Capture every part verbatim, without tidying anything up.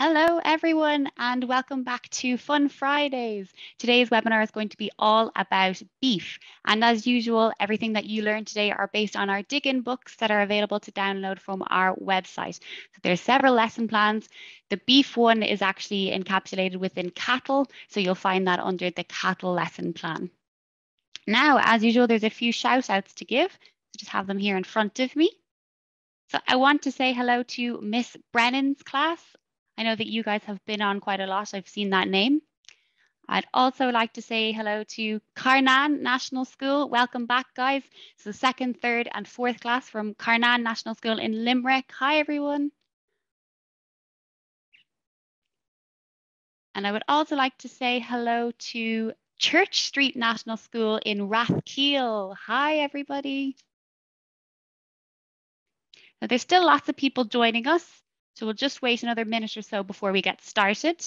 Hello everyone and welcome back to Fun Fridays. Today's webinar is going to be all about beef, and as usual everything that you learn today are based on our Dig In books that are available to download from our website. So there's several lesson plans. The beef one is actually encapsulated within cattle, so you'll find that under the cattle lesson plan. Now as usual there's a few shout outs to give, so just have them here in front of me. So I want to say hello to Miss Brennan's class. I know that you guys have been on quite a lot. I've seen that name. I'd also like to say hello to Carnan National School. Welcome back, guys. It's the second, third and fourth class from Carnan National School in Limerick. Hi, everyone. And I would also like to say hello to Church Street National School in Rathkeel. Hi, everybody. Now, there's still lots of people joining us, so we'll just wait another minute or so before we get started.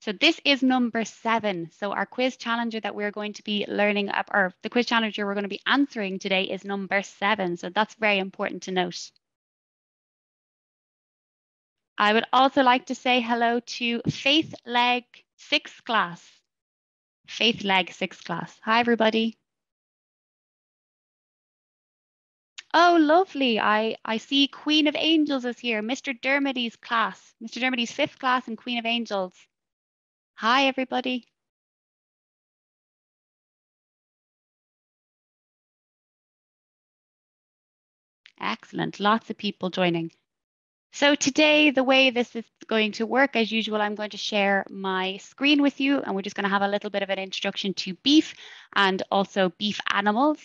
So this is number seven. So our quiz challenger that we're going to be learning up, or the quiz challenger we're going to be answering today is number seven. So that's very important to note. I would also like to say hello to Faith Leg sixth class. Faith Leg sixth class. Hi, everybody. Oh, lovely. I, I see Queen of Angels is here. Mister Dermody's class, Mister Dermody's fifth class and Queen of Angels. Hi, everybody. Excellent. Lots of people joining. So today, the way this is going to work, as usual, I'm going to share my screen with you, and we're just going to have a little bit of an introduction to beef and also beef animals.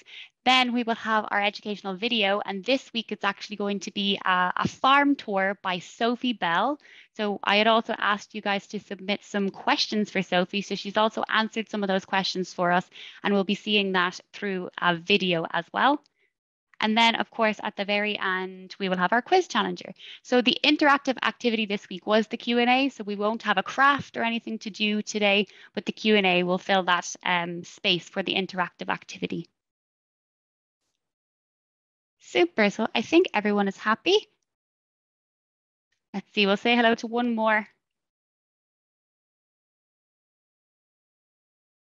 Then we will have our educational video, and this week it's actually going to be a, a farm tour by Sophie Bell. So I had also asked you guys to submit some questions for Sophie, so she's also answered some of those questions for us, and we'll be seeing that through a video as well. And then, of course, at the very end, we will have our quiz challenger. So the interactive activity this week was the Q and A. So we won't have a craft or anything to do today, but the Q and A will fill that um, space for the interactive activity. Super. So I think everyone is happy. Let's see. We'll say hello to one more.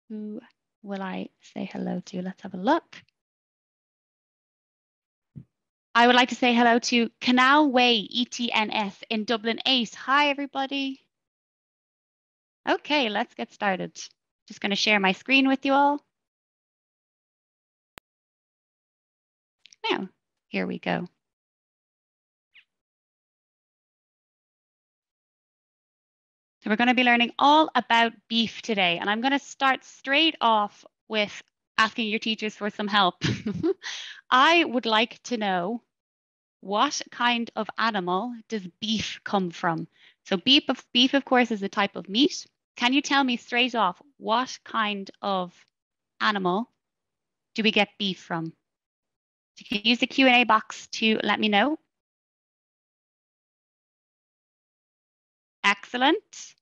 Who will I say hello to? Let's have a look. I would like to say hello to Canal Way E T N S in Dublin eight. Hi, everybody. Okay, let's get started. Just going to share my screen with you all. Now, here we go. So we're going to be learning all about beef today, and I'm going to start straight off with asking your teachers for some help. I would like to know, what kind of animal does beef come from? So beef of, beef, of course, is a type of meat. Can you tell me straight off, what kind of animal do we get beef from? You can use the Q and A box to let me know. Excellent.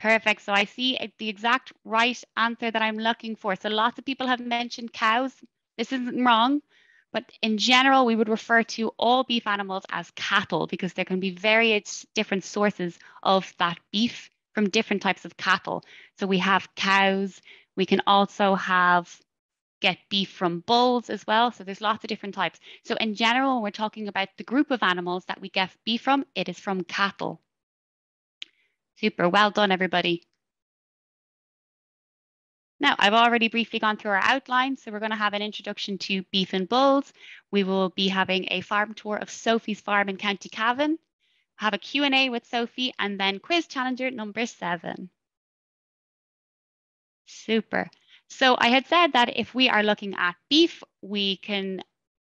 Perfect. So I see the exact right answer that I'm looking for. So lots of people have mentioned cows. This isn't wrong, but in general, we would refer to all beef animals as cattle because there can be various different sources of that beef from different types of cattle. So we have cows. We can also have get beef from bulls as well. So there's lots of different types. So in general, when we're talking about the group of animals that we get beef from, it is from cattle. Super, well done, everybody. Now, I've already briefly gone through our outline. So we're going to have an introduction to beef and bulls. We will be having a farm tour of Sophie's farm in County Cavan. Have a Q and A with Sophie, and then quiz challenger number seven. Super. So I had said that if we are looking at beef, we can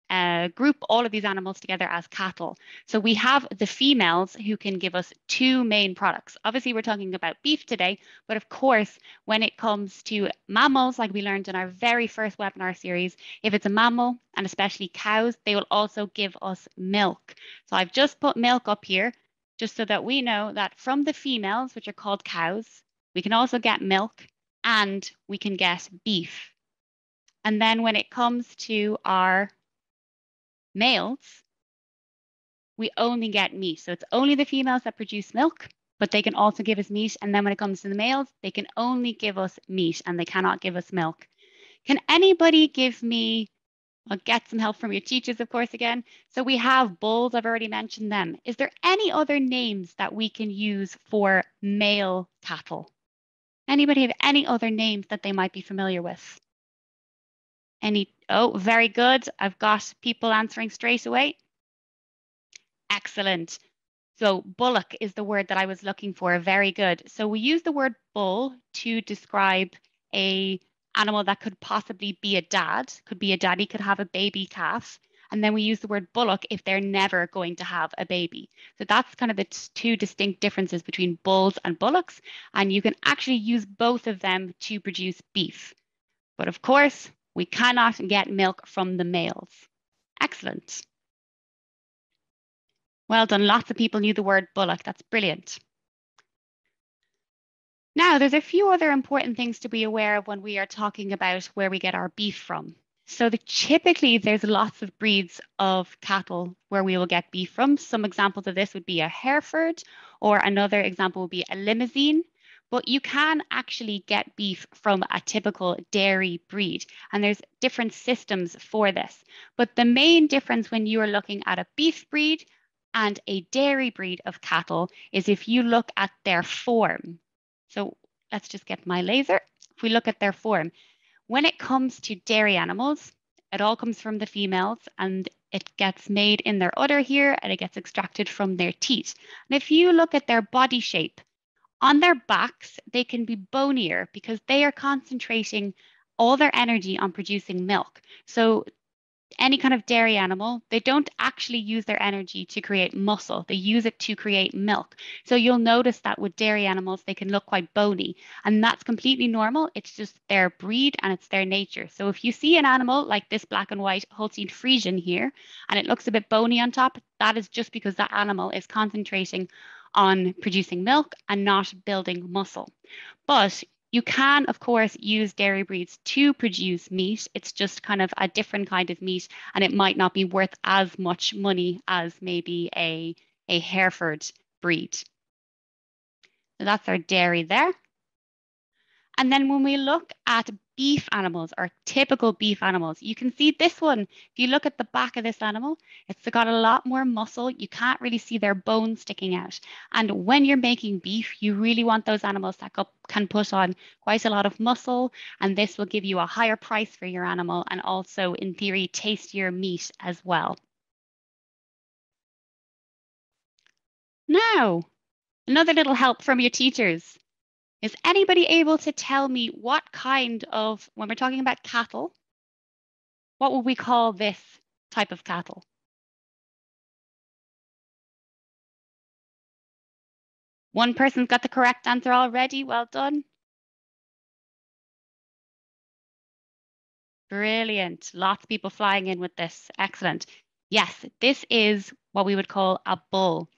uh, group all of these animals together as cattle. So we have the females who can give us two main products. Obviously, we're talking about beef today, but of course, when it comes to mammals, like we learned in our very first webinar series, if it's a mammal, and especially cows, they will also give us milk. So I've just put milk up here, just so that we know that from the females, which are called cows, we can also get milk, and we can get beef. And then when it comes to our males, we only get meat. So it's only the females that produce milk, but they can also give us meat. And then when it comes to the males, they can only give us meat and they cannot give us milk. Can anybody give me, I'll get some help from your teachers, of course, again. So we have bulls, I've already mentioned them. Is there any other names that we can use for male cattle? Anybody have any other names that they might be familiar with? Any? Oh, very good. I've got people answering straight away. Excellent. So bullock is the word that I was looking for. Very good. So we use the word bull to describe a animal that could possibly be a dad, could be a daddy, could have a baby calf. And then we use the word bullock if they're never going to have a baby. So that's kind of the two distinct differences between bulls and bullocks. And you can actually use both of them to produce beef. But of course, we cannot get milk from the males. Excellent. Well done. Lots of people knew the word bullock. That's brilliant. Now, there's a few other important things to be aware of when we are talking about where we get our beef from. So the, typically there's lots of breeds of cattle where we will get beef from. Some examples of this would be a Hereford, or another example would be a Limousine. But you can actually get beef from a typical dairy breed, and there's different systems for this. But the main difference when you are looking at a beef breed and a dairy breed of cattle is if you look at their form. So let's just get my laser. If we look at their form, when it comes to dairy animals, it all comes from the females and it gets made in their udder here and it gets extracted from their teat. And if you look at their body shape, on their backs, they can be bonier because they are concentrating all their energy on producing milk. So any kind of dairy animal, they don't actually use their energy to create muscle. They use it to create milk. So you'll notice that with dairy animals, they can look quite bony, and that's completely normal. It's just their breed and it's their nature. So if you see an animal like this black and white Holstein Friesian here, and it looks a bit bony on top, that is just because that animal is concentrating on producing milk and not building muscle. But you can, of course, use dairy breeds to produce meat. It's just kind of a different kind of meat, and it might not be worth as much money as maybe a, a Hereford breed. So that's our dairy there. And then when we look at beef animals or typical beef animals, you can see this one. If you look at the back of this animal, it's got a lot more muscle. You can't really see their bones sticking out. And when you're making beef, you really want those animals that can put on quite a lot of muscle. And this will give you a higher price for your animal and also, in theory, tastier meat as well. Now, another little help from your teachers. Is anybody able to tell me what kind of, when we're talking about cattle, what would we call this type of cattle? One person's got the correct answer already. Well done. Brilliant. Lots of people flying in with this. Excellent. Yes, this is what we would call a bull.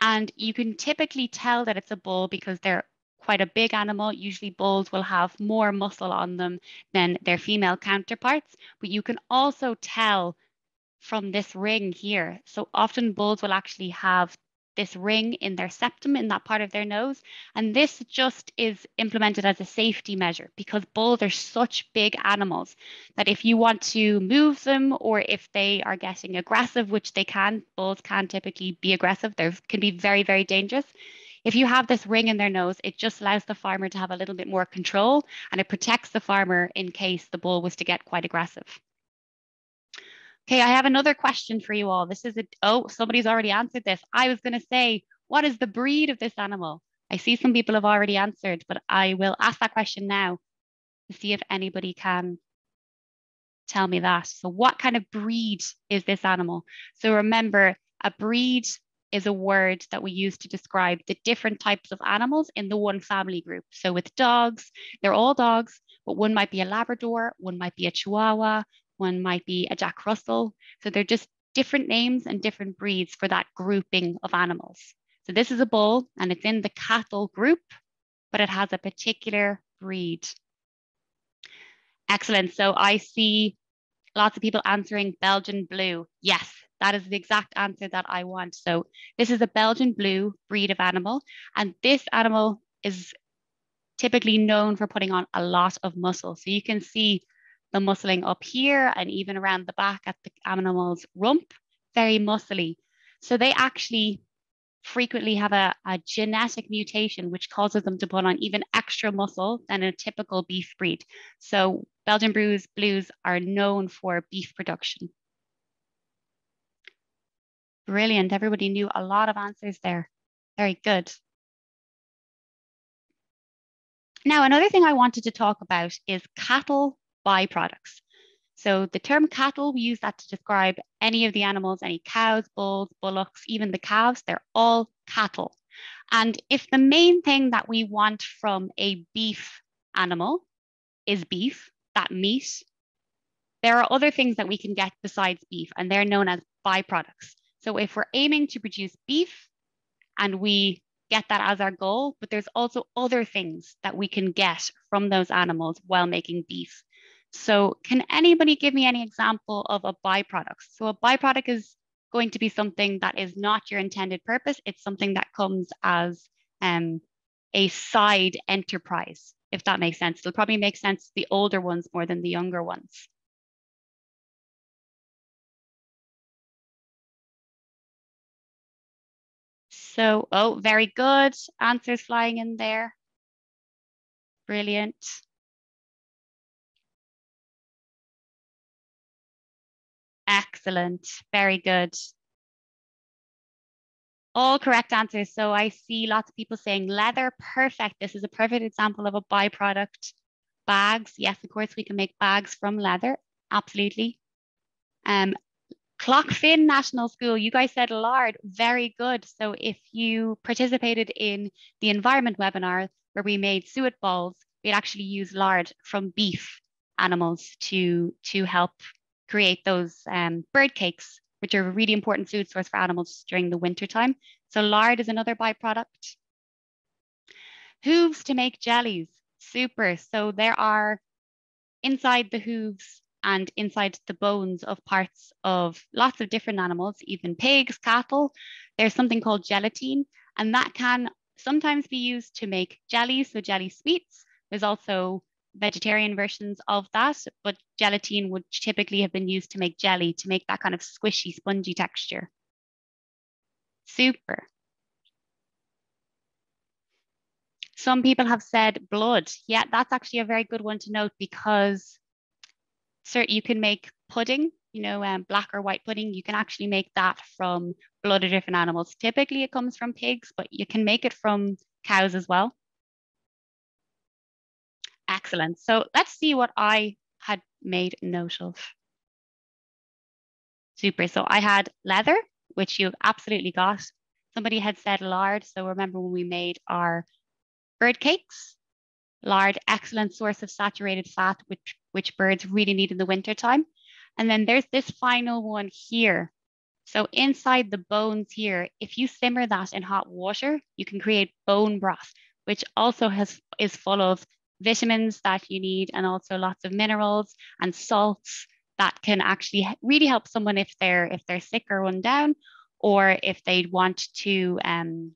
And you can typically tell that it's a bull because they're quite a big animal. Usually bulls will have more muscle on them than their female counterparts, but you can also tell from this ring here. So often bulls will actually have this ring in their septum, in that part of their nose, and this just is implemented as a safety measure because bulls are such big animals that if you want to move them or if they are getting aggressive, which they can, bulls can typically be aggressive, they can be very, very dangerous. If you have this ring in their nose, it just allows the farmer to have a little bit more control, and it protects the farmer in case the bull was to get quite aggressive. Okay, I have another question for you all. This is a, oh, somebody's already answered this. I was going to say, what is the breed of this animal? I see some people have already answered, but I will ask that question now to see if anybody can tell me that. So what kind of breed is this animal? So remember, a breed is a word that we use to describe the different types of animals in the one family group. So with dogs, they're all dogs, but one might be a Labrador, one might be a Chihuahua, one might be a Jack Russell. So they're just different names and different breeds for that grouping of animals. So this is a bull and it's in the cattle group, but it has a particular breed. Excellent. So I see lots of people answering Belgian blue. Yes, That is the exact answer that I want. So this is a Belgian blue breed of animal. And this animal is typically known for putting on a lot of muscle. So you can see the muscling up here and even around the back at the animal's rump, very muscly. So they actually frequently have a, a genetic mutation which causes them to put on even extra muscle than a typical beef breed. So Belgian blues are known for beef production. Brilliant, everybody knew a lot of answers there. Very good. Now, another thing I wanted to talk about is cattle byproducts. So the term cattle, we use that to describe any of the animals, any cows, bulls, bullocks, even the calves, they're all cattle. And if the main thing that we want from a beef animal is beef, that meat, there are other things that we can get besides beef, and they're known as byproducts. So if we're aiming to produce beef and we get that as our goal, but there's also other things that we can get from those animals while making beef. So can anybody give me any example of a byproduct? So a byproduct is going to be something that is not your intended purpose. It's something that comes as um, a side enterprise, if that makes sense. It'll probably make sense to the older ones more than the younger ones. So, oh, very good. Answers flying in there. Brilliant. Excellent. Very good. All correct answers. So I see lots of people saying leather. Perfect. This is a perfect example of a byproduct. Bags. Yes, of course, we can make bags from leather. Absolutely. Um, Clockfin National School, you guys said lard, very good. So if you participated in the environment webinar where we made suet balls, we'd actually use lard from beef animals to, to help create those um, bird cakes, which are a really important food source for animals during the winter time. So lard is another byproduct. Hooves to make jellies, super. So there are inside the hooves and inside the bones of parts of lots of different animals, even pigs, cattle, there's something called gelatin, and that can sometimes be used to make jellies, so jelly sweets. There's also vegetarian versions of that, but gelatin would typically have been used to make jelly, to make that kind of squishy, spongy texture. Super. Some people have said blood. Yeah, that's actually a very good one to note, because so you can make pudding, you know, um, black or white pudding. You can actually make that from blood of different animals. Typically it comes from pigs, but you can make it from cows as well. Excellent. So let's see what I had made note of. Super. So I had leather, which you absolutely got. Somebody had said lard. So remember when we made our bird cakes? Lard, excellent source of saturated fat, which, which birds really need in the wintertime. And then there's this final one here. So inside the bones here, if you simmer that in hot water, you can create bone broth, which also has, is full of vitamins that you need, and also lots of minerals and salts that can actually really help someone if they're, if they're sick or run down, or if they want to um,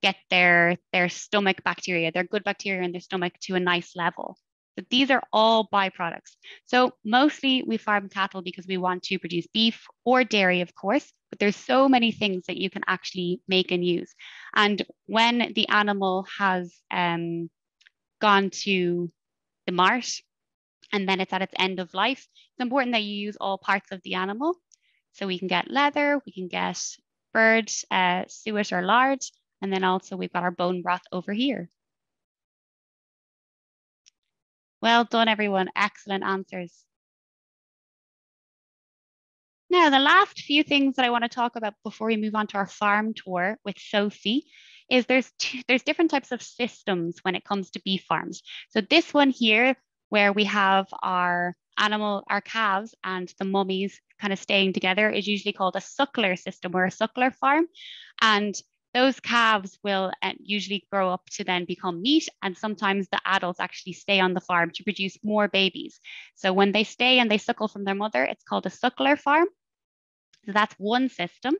get their, their stomach bacteria, their good bacteria in their stomach to a nice level. But these are all byproducts. So mostly we farm cattle because we want to produce beef or dairy, of course, but there's so many things that you can actually make and use. And when the animal has um, gone to the mart and then it's at its end of life, it's important that you use all parts of the animal. So we can get leather, we can get bird, uh, suet or lard, and then also we've got our bone broth over here. Well done, everyone. Excellent answers. Now, the last few things that I want to talk about before we move on to our farm tour with Sophie is there's, two, there's different types of systems when it comes to beef farms. So this one here, where we have our animal, our calves and the mummies kind of staying together, is usually called a suckler system or a suckler farm. And those calves will usually grow up to then become meat, and sometimes the adults actually stay on the farm to produce more babies. So when they stay and they suckle from their mother, it's called a suckler farm. So that's one system.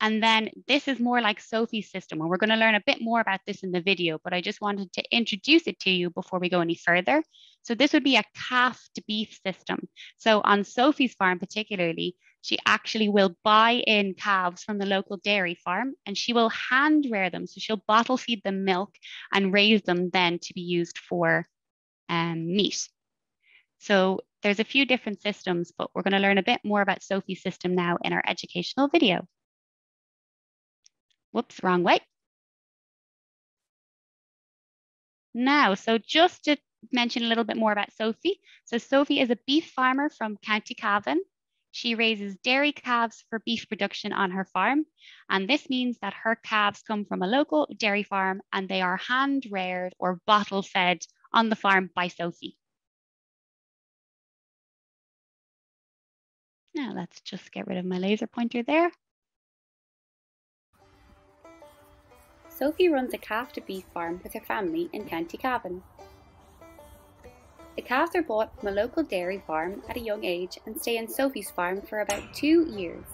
And then this is more like Sophie's system, and we're going to learn a bit more about this in the video, but I just wanted to introduce it to you before we go any further. So this would be a calf to beef system. So on Sophie's farm particularly, she actually will buy in calves from the local dairy farm, and she will hand rear them. So she'll bottle feed them milk and raise them then to be used for um, meat. So there's a few different systems, but we're going to learn a bit more about Sophie's system now in our educational video. Whoops, wrong way. Now, so just to mention a little bit more about Sophie. So Sophie is a beef farmer from County Cavan. She raises dairy calves for beef production on her farm. And this means that her calves come from a local dairy farm and they are hand reared or bottle fed on the farm by Sophie. Now let's just get rid of my laser pointer there. Sophie runs a calf to beef farm with her family in County Cavan. The calves are bought from a local dairy farm at a young age and stay on Sophie's farm for about two years.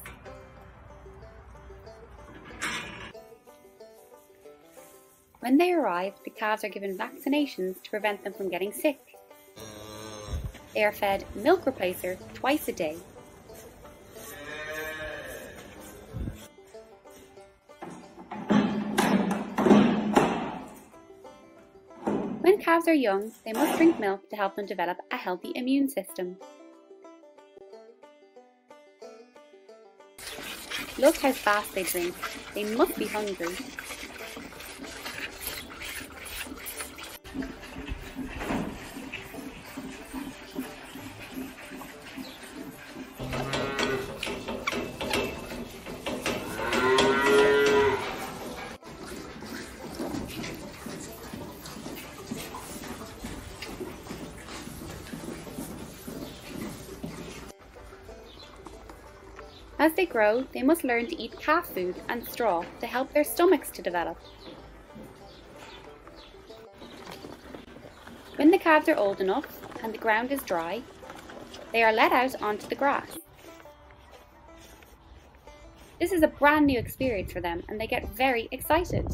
When they arrive, the calves are given vaccinations to prevent them from getting sick. They are fed milk replacer twice a day. When calves are young, they must drink milk to help them develop a healthy immune system. Look how fast they drink. They must be hungry. As they grow, they must learn to eat calf food and straw to help their stomachs to develop. When the calves are old enough and the ground is dry, they are let out onto the grass. This is a brand new experience for them and they get very excited.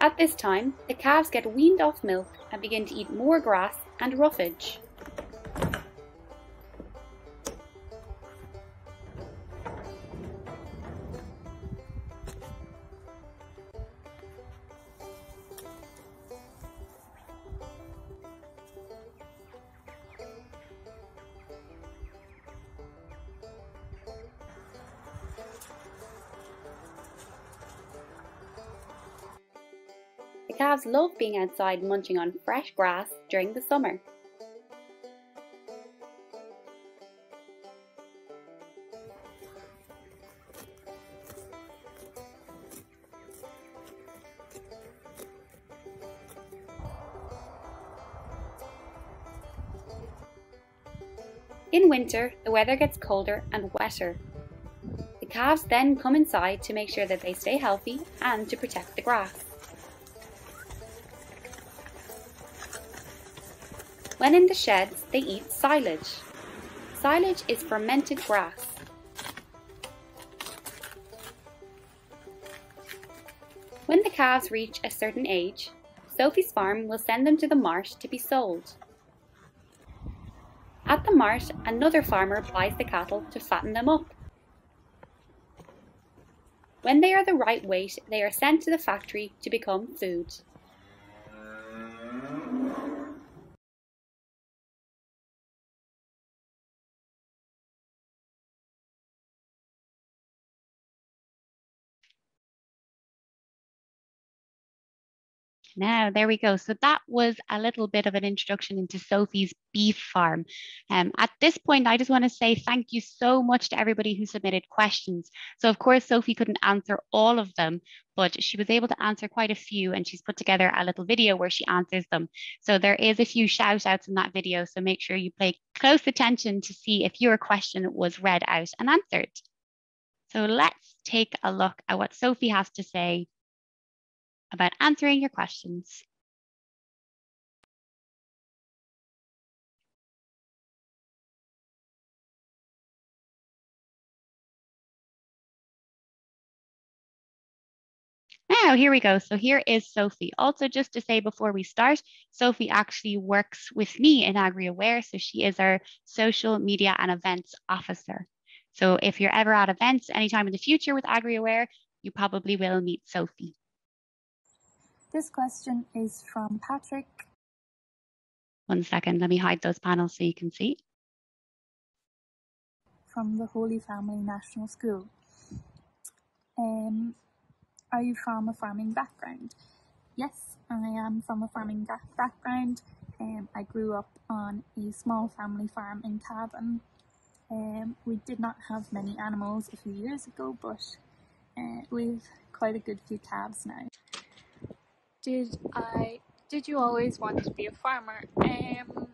At this time, the calves get weaned off milk and begin to eat more grass and roughage. Calves love being outside munching on fresh grass during the summer. In winter, the weather gets colder and wetter. The calves then come inside to make sure that they stay healthy and to protect the grass. When in the sheds, they eat silage. Silage is fermented grass. When the calves reach a certain age, Sophie's farm will send them to the marsh to be sold. At the marsh, another farmer buys the cattle to fatten them up. When they are the right weight, they are sent to the factory to become food. Now, there we go. So that was a little bit of an introduction into Sophie's beef farm. Um, at this point, I just want to say thank you so much to everybody who submitted questions. So of course, Sophie couldn't answer all of them, but she was able to answer quite a few, and she's put together a little video where she answers them. So there is a few shout outs in that video. So make sure you pay close attention to see if your question was read out and answered. So let's take a look at what Sophie has to say about answering your questions. Now, here we go. So here is Sophie. Also, just to say before we start, Sophie actually works with me in AgriAware. So she is our social media and events officer. So if you're ever at events anytime in the future with AgriAware, you probably will meet Sophie. This question is from Patrick. One second, let me hide those panels so you can see. From the Holy Family National School. Um, Are you from a farming background? Yes, I am from a farming background. Um, I grew up on a small family farm in Cavan. Um, we did not have many animals a few years ago, but uh, we've quite a good few calves now. Did I? Did you always want to be a farmer? Um,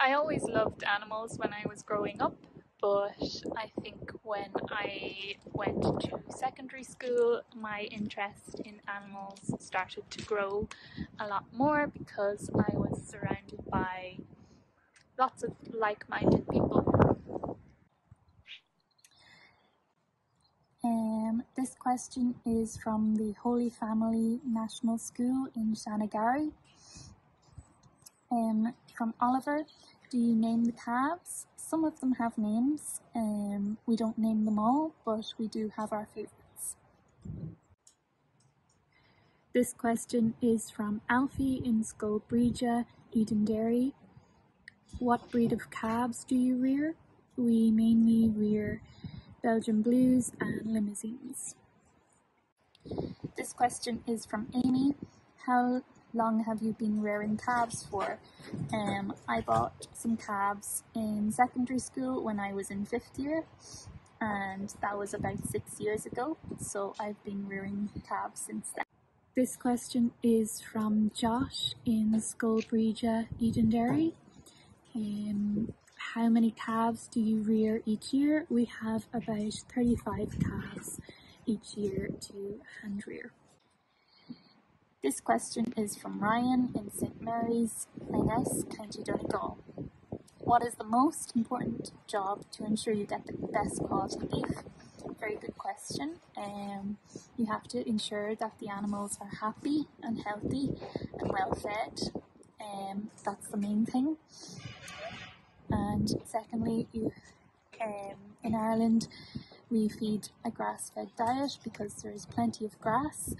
I always loved animals when I was growing up. But I think when I went to secondary school, my interest in animals started to grow a lot more because I was surrounded by lots of like-minded people. Um, this question is from the Holy Family National School in Shanagarry. Um, from Oliver. Do you name the calves? Some of them have names. Um, we don't name them all, but we do have our favourites. This question is from Alfie in Scolbreja, Edenderry. What breed of calves do you rear? We mainly rear Belgian blues and limousines. This question is from Amy. How long have you been rearing calves for? Um, I bought some calves in secondary school when I was in fifth year, and that was about six years ago, so I've been rearing calves since then. This question is from Josh in Scolbreja, Edenderry. Um, how many calves do you rear each year? We have about thirty-five calves each year to hand rear. This question is from Ryan in Saint Mary's, Angus, County Donegal. What is the most important job to ensure you get the best quality beef? Very good question. Um, you have to ensure that the animals are happy and healthy and well fed. Um, that's the main thing. And secondly, you, um, in Ireland, we feed a grass-fed diet because there is plenty of grass.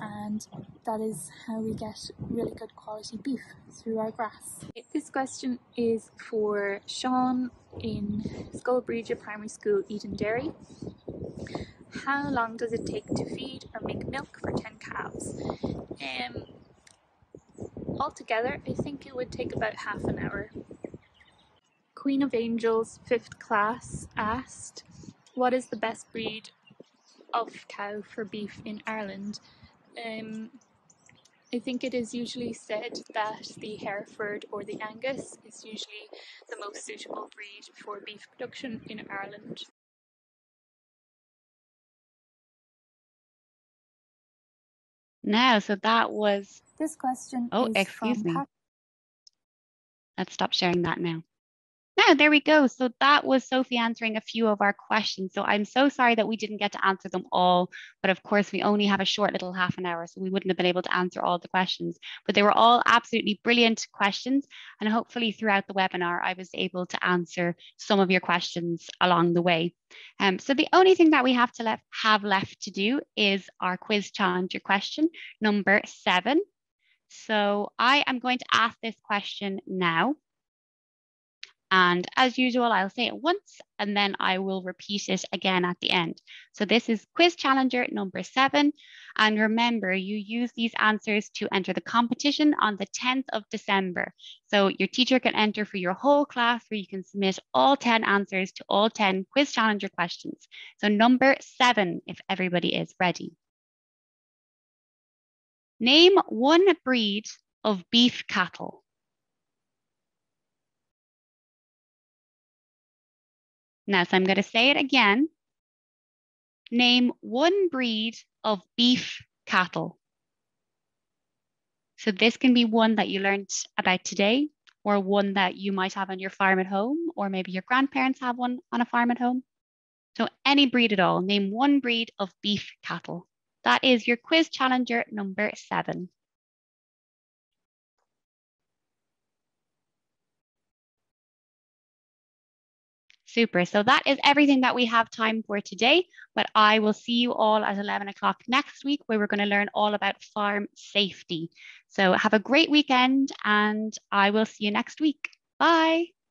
And that is how we get really good quality beef, through our grass. This question is for Sean in Scolbreja Primary School, Edenderry. How long does it take to feed or make milk for ten calves? Um, altogether, I think it would take about half an hour. Queen of Angels, fifth class, asked, what is the best breed of cow for beef in Ireland? Um, I think it is usually said that the Hereford or the Angus is usually the most suitable breed for beef production in Ireland. Now, so that was... This question Oh, is excuse from me. Pat Let's stop sharing that now. Now, there we go. So that was Sophie answering a few of our questions. So I'm so sorry that we didn't get to answer them all. But of course, we only have a short little half an hour, so we wouldn't have been able to answer all the questions. But they were all absolutely brilliant questions. And hopefully throughout the webinar, I was able to answer some of your questions along the way. Um, so the only thing that we have to left, have left to do is our quiz challenge, your question number seven. So I am going to ask this question now. And as usual, I'll say it once and then I will repeat it again at the end. So this is quiz challenger number seven. And remember, you use these answers to enter the competition on the tenth of December. So your teacher can enter for your whole class where you can submit all ten answers to all ten quiz challenger questions. So number seven, if everybody is ready. Name one breed of beef cattle. Now, so I'm going to say it again, name one breed of beef cattle. So this can be one that you learned about today, or one that you might have on your farm at home, or maybe your grandparents have one on a farm at home. So any breed at all, name one breed of beef cattle. That is your quiz challenger number seven. Super, so that is everything that we have time for today, but I will see you all at eleven o'clock next week, where we're going to learn all about farm safety. So have a great weekend, and I will see you next week. Bye.